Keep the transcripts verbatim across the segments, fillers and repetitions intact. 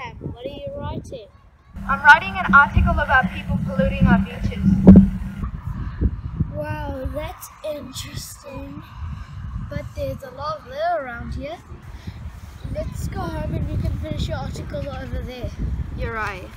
Mayhem. What are you writing? I'm writing an article about people polluting our beaches. Wow, that's interesting. But there's a lot of litter around here. Let's go home and you can finish your article over there. You're right.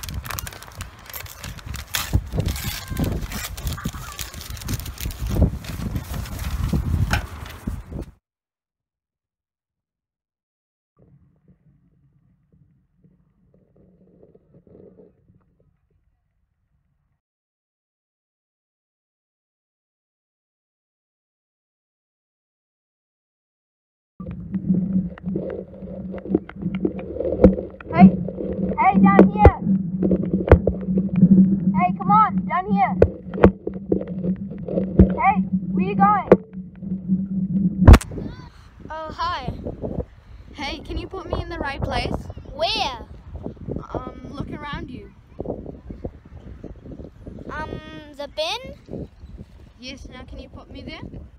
Hey, hey, down here. Hey, come on, down here. Hey, where you going? Oh, hi. Hey, can you put me in the right place? Where? Um, look around you. Um, the bin? Yes, now can you put me there?